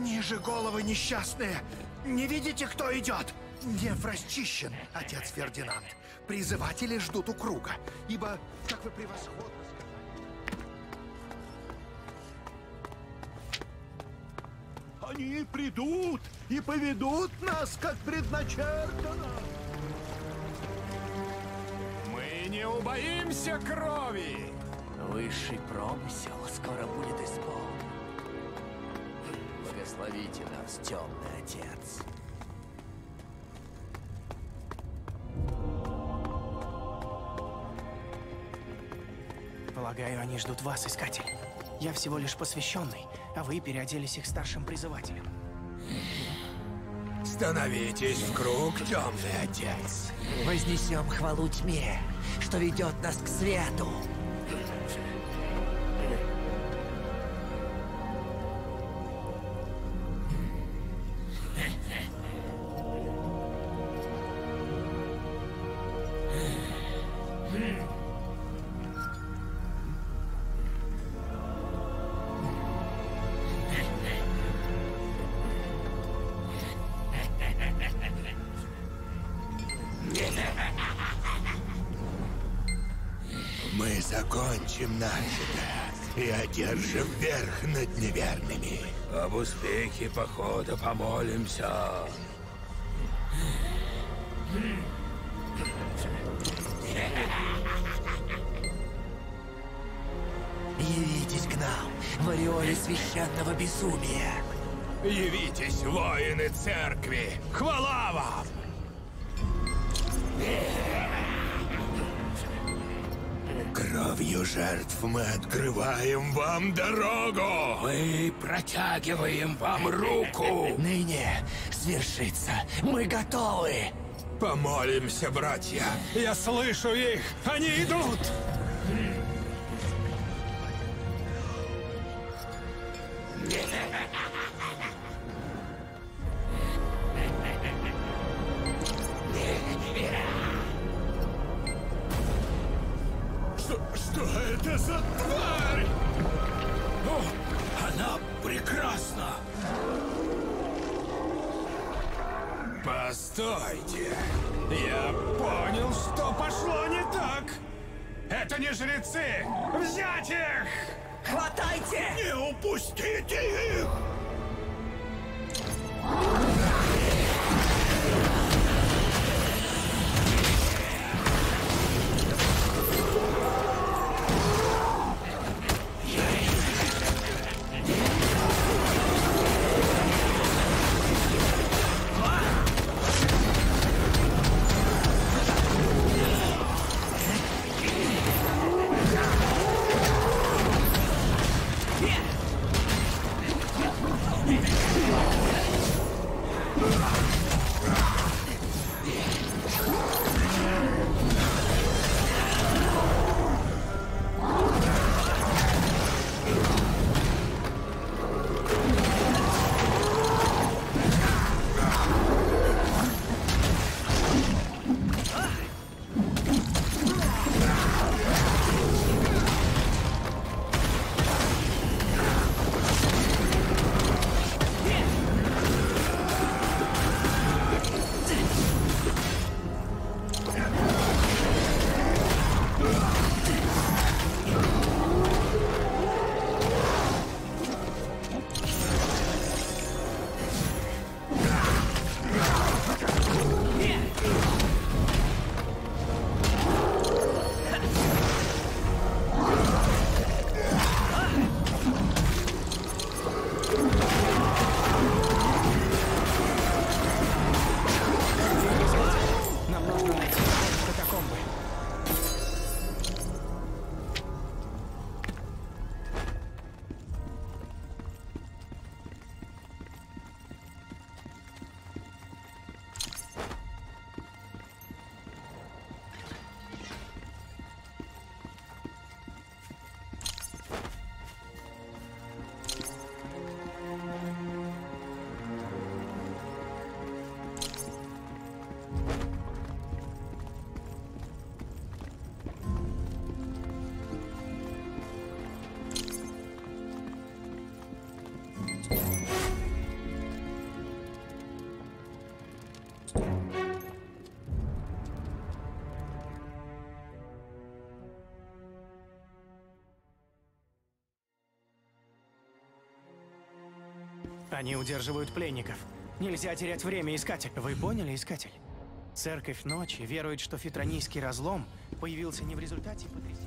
Ниже головы несчастные! Не видите, кто идет? Гнев расчищен, отец Фердинанд. Призыватели ждут у круга, ибо, как вы превосходно сказали... Они придут и поведут нас, как предначертано. Мы не убоимся крови. Высший промысел скоро будет исполнен. Благословите нас, темный отец. Полагаю, они ждут вас, искатель. Я всего лишь посвященный, а вы переоделись их старшим призывателем. Становитесь в круг, темный отец. Вознесем хвалу тьме, что ведет нас к свету. Начато, и одержим верх над неверными. Об успехе похода помолимся. Явитесь к нам в ореоле священного безумия. Явитесь, воины церкви. Хвала вам! Кровью жертв мы открываем вам дорогу! Мы протягиваем вам руку! Ныне свершится! Мы готовы! Помолимся, братья! Я слышу их! Они идут! Они удерживают пленников. Нельзя терять время, искатель. Вы поняли, искатель? Церковь Ночи верует, что фитронийский разлом появился не в результате потрясения.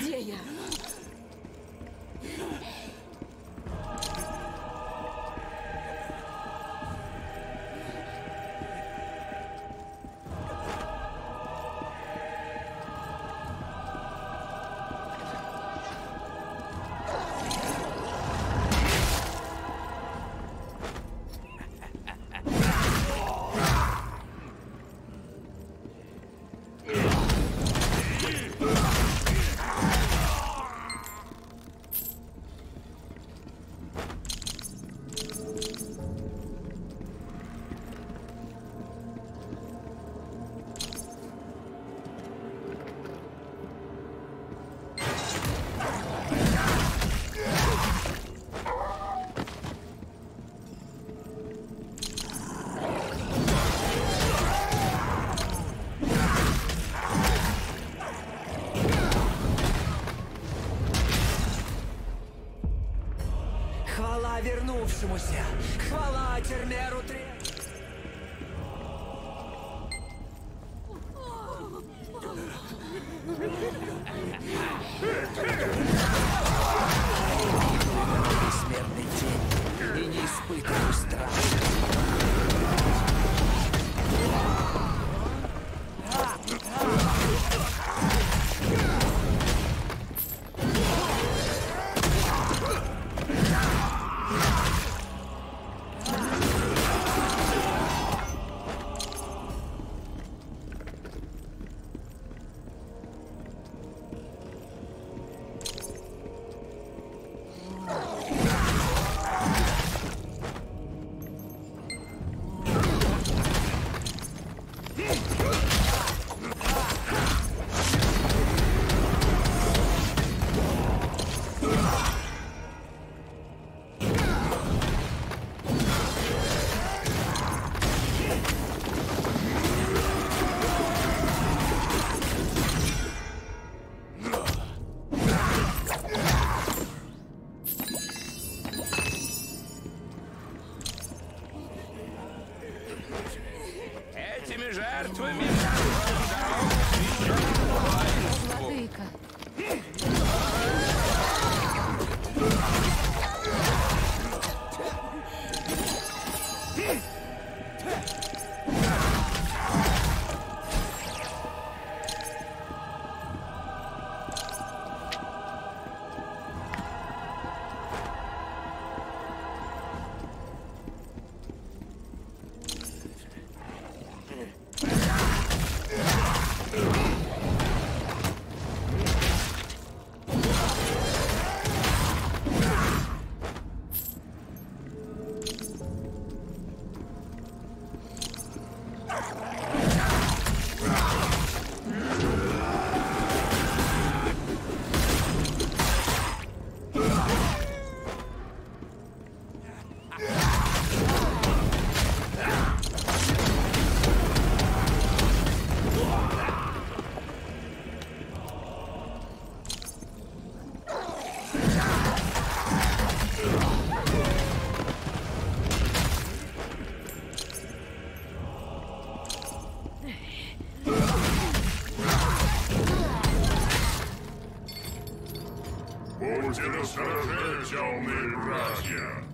Где я? Вернувшемуся. Хвала Термеру 3. Бессмертный тень и не испытываю страха. Будьте настороже, темные братья!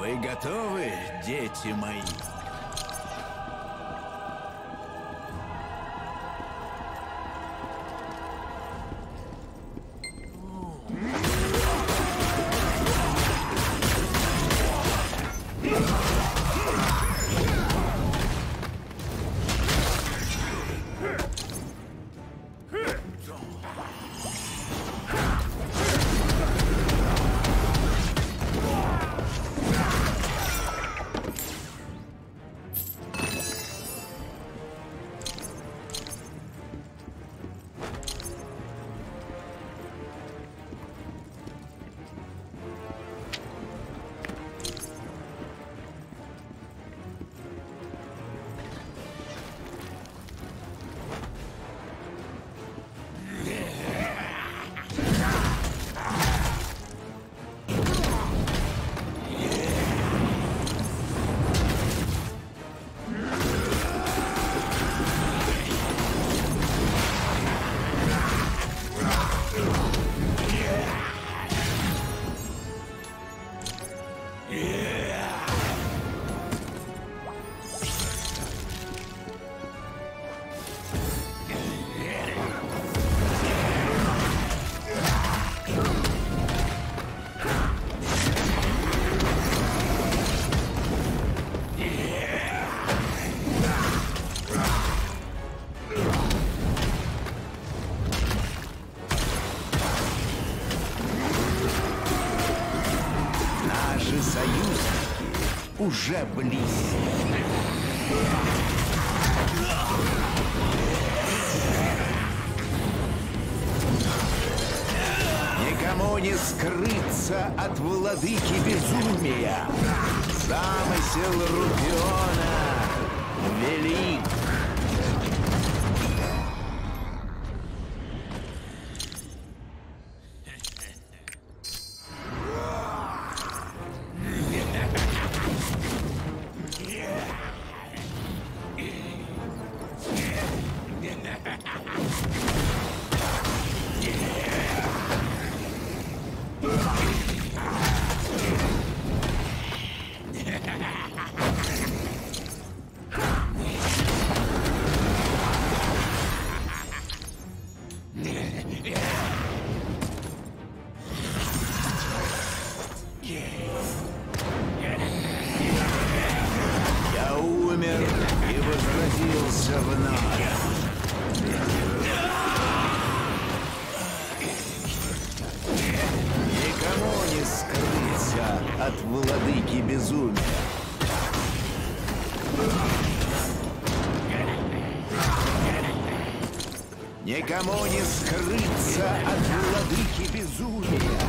Вы готовы, дети мои? Уже близко. Никому не скрыться от владыки безумия. Замысел Рубиона велик. Никому не скрыться от владыки безумия.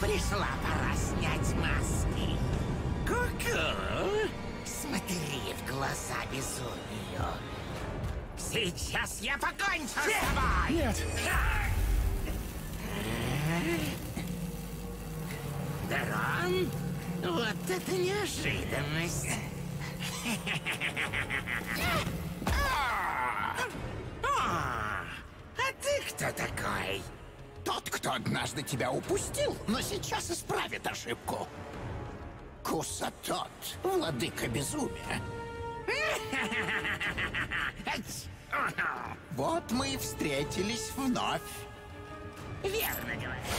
Пришла пора снять маски. Какая? Смотри в глаза безумию. Сейчас я покончу с тобой! Нет! Дарон? Вот это неожиданность! А ты кто такой? Тот, кто однажды тебя упустил, но сейчас исправит ошибку. Кусатот, владыка безумия. Вот мы и встретились вновь. Верно говоришь.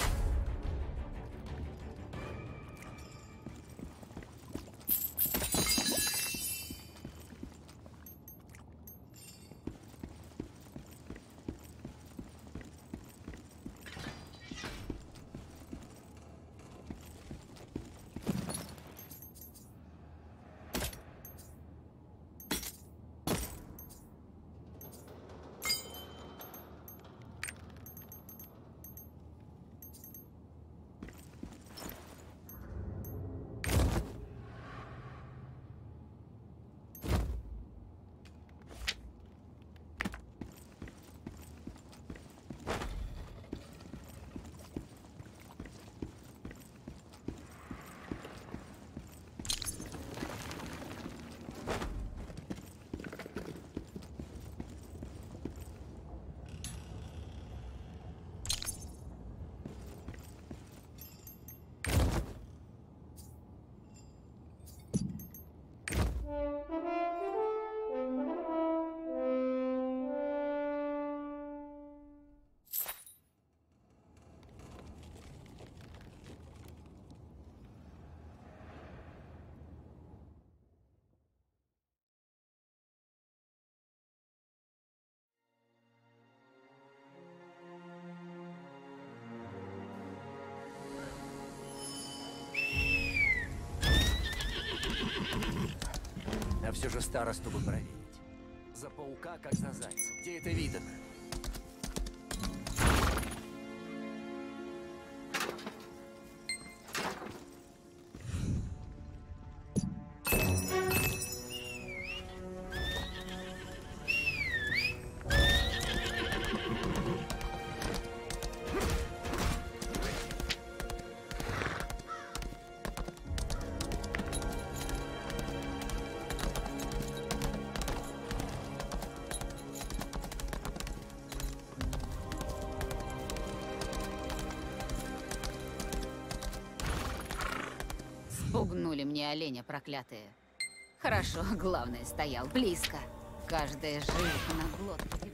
Я все же старосту бы проверить. За паука, как за зайца. Где это видано? вернули мне оленя, проклятые. Хорошо, главное, стоял близко. Каждая жилка на глотке.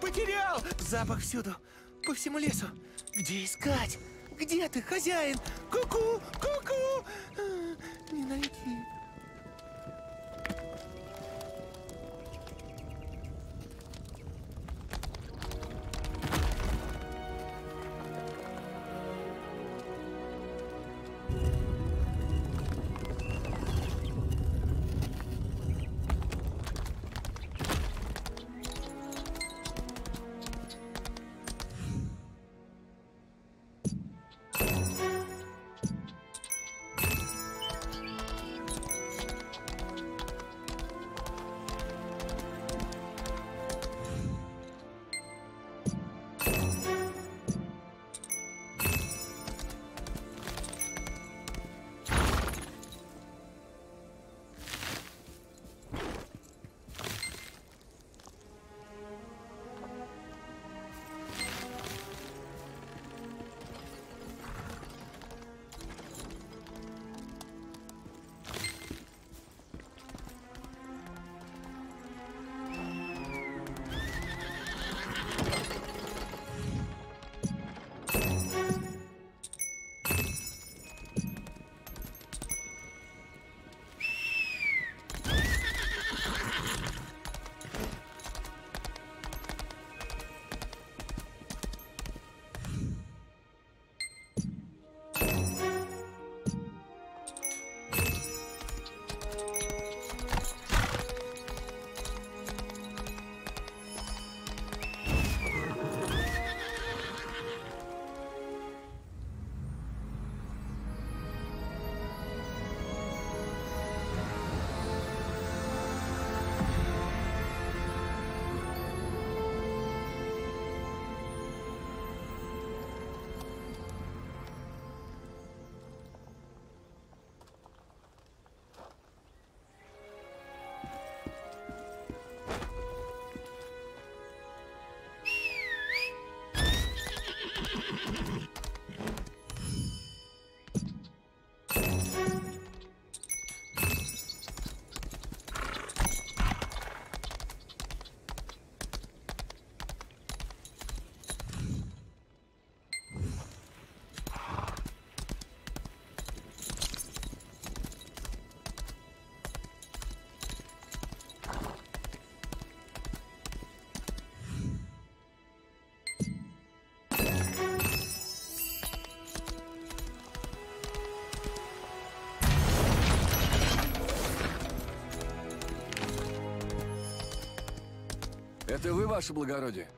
Потерял! Запах всюду, по всему лесу. Где искать? Где ты, хозяин? Ку-ку, ку-ку! Не найти. Это вы, ваше благородие?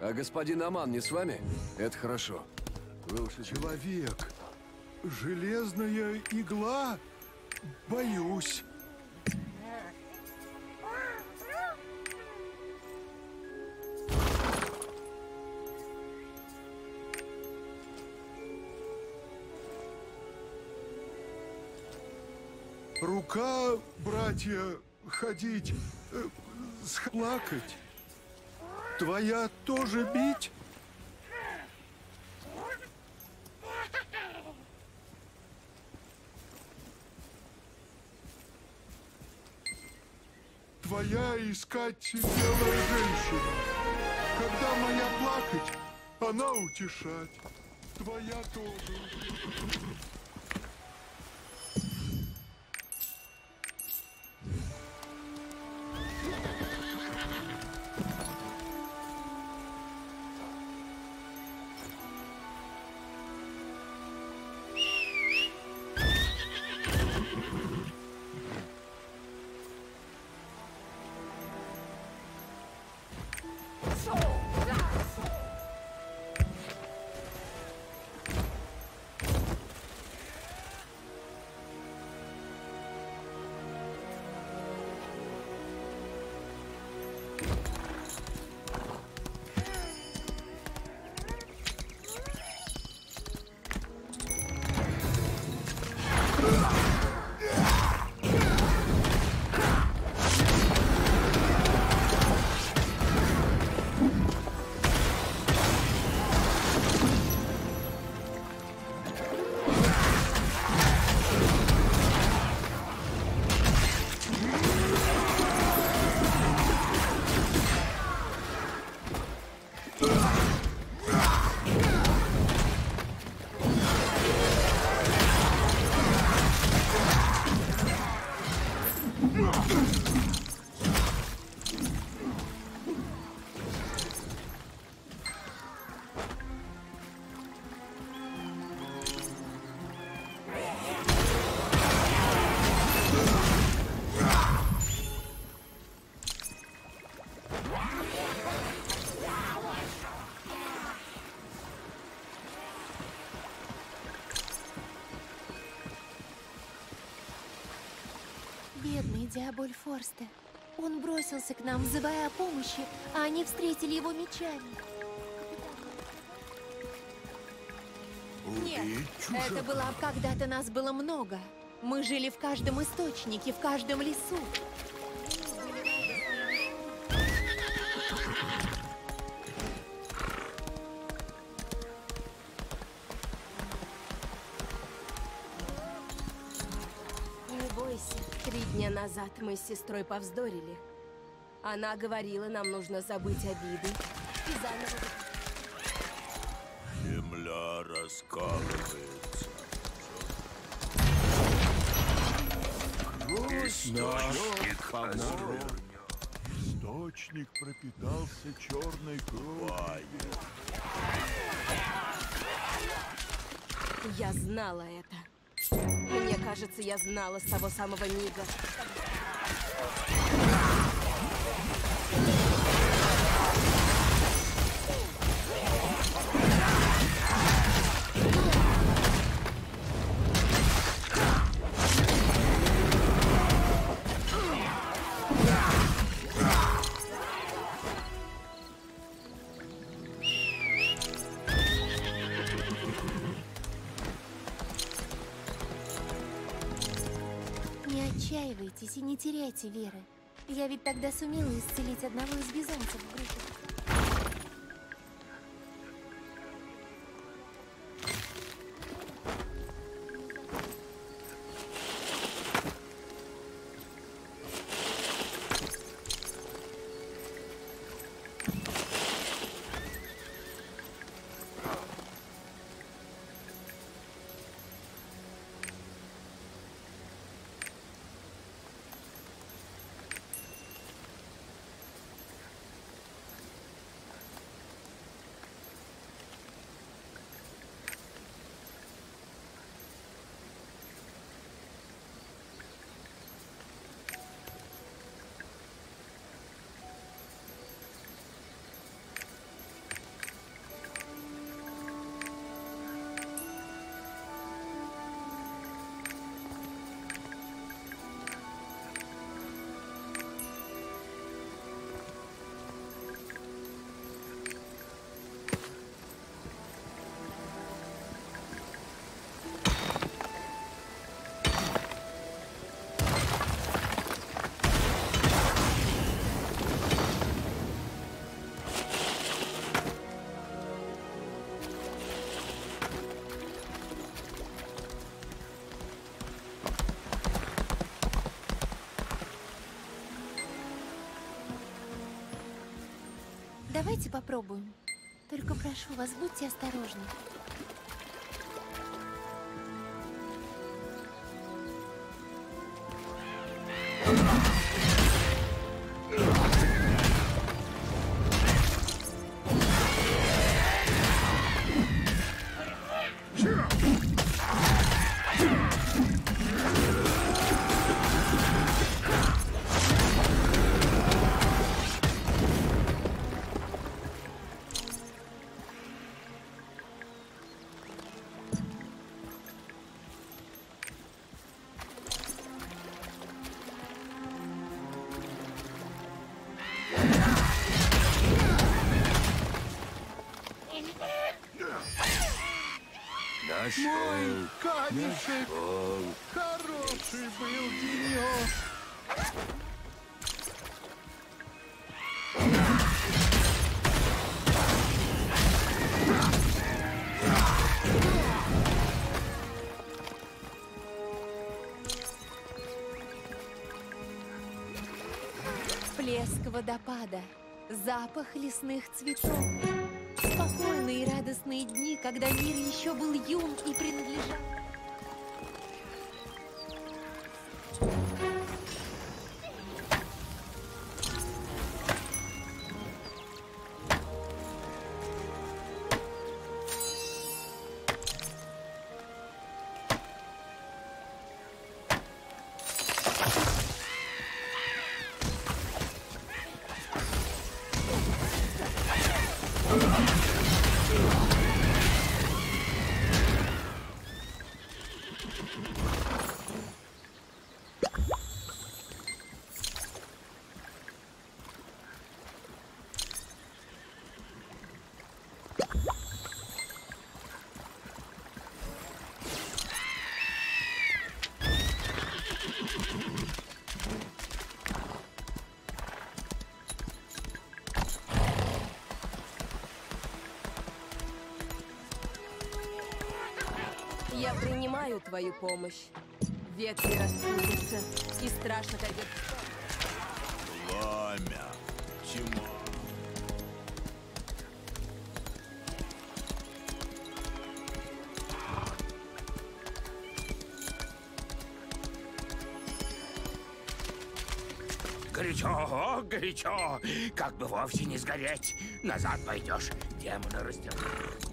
А господин Аман не с вами? Это хорошо. Вы уж человек. Железная игла? Боюсь. Рука, братья, ходить, схлакать. Твоя тоже бить? Твоя искать белая женщина. Когда моя плакать, она утешать. Твоя тоже. Диаболь Форста. Он бросился к нам, взывая о помощи, а они встретили его мечами. Нет, это было когда-то нас было много. Мы жили в каждом источнике, в каждом лесу. Назад мы с сестрой повздорили. Она говорила, нам нужно забыть обиды и заново... Земля раскалывается. Источник разрушен. Источник пропитался черной кровью. Я знала это. Мне кажется, я знала с того самого мига. И не теряйте веры. Я ведь тогда сумела исцелить одного из бизонцев в группе. Давайте попробуем. Только прошу вас, будьте осторожны. Мой камешек, хороший был денек. Плеск водопада, запах лесных цветов. Спокойные и радостные дни, когда мир еще был юн и принадлежал. Я принимаю твою помощь. Ветви распутятся, и страшно пойдет. Пламя. Тьма. Горячо, горячо. Как бы вовсе не сгореть. Назад пойдешь, демона раздернут.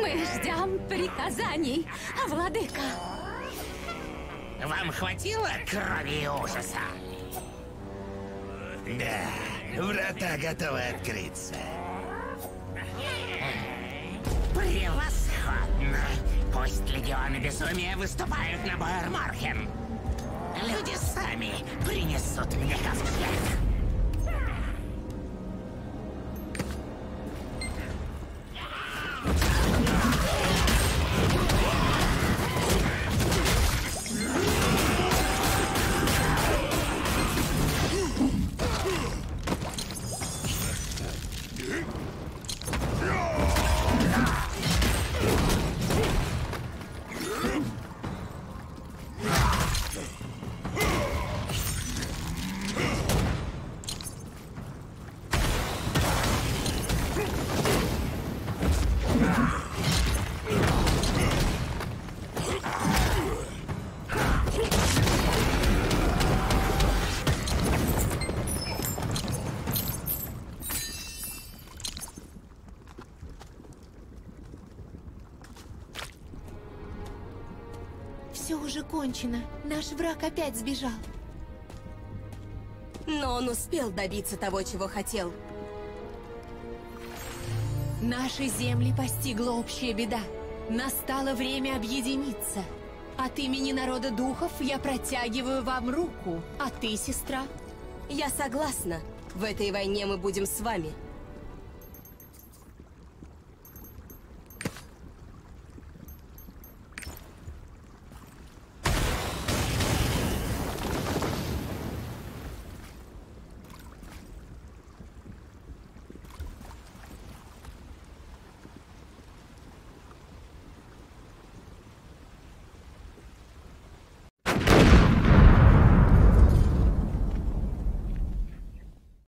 Мы ждем приказаний, владыка. Вам хватило крови и ужаса? Да, врата готовы открыться. Превосходно! Пусть легионы безумия выступают на Боэр-Морхен. Люди сами принесут мне ковчег. Все уже кончено. Наш враг опять сбежал. Но он успел добиться того, чего хотел. Наши земли постигла общая беда. Настало время объединиться. От имени народа духов я протягиваю вам руку. А ты, сестра? Я согласна. В этой войне мы будем с вами.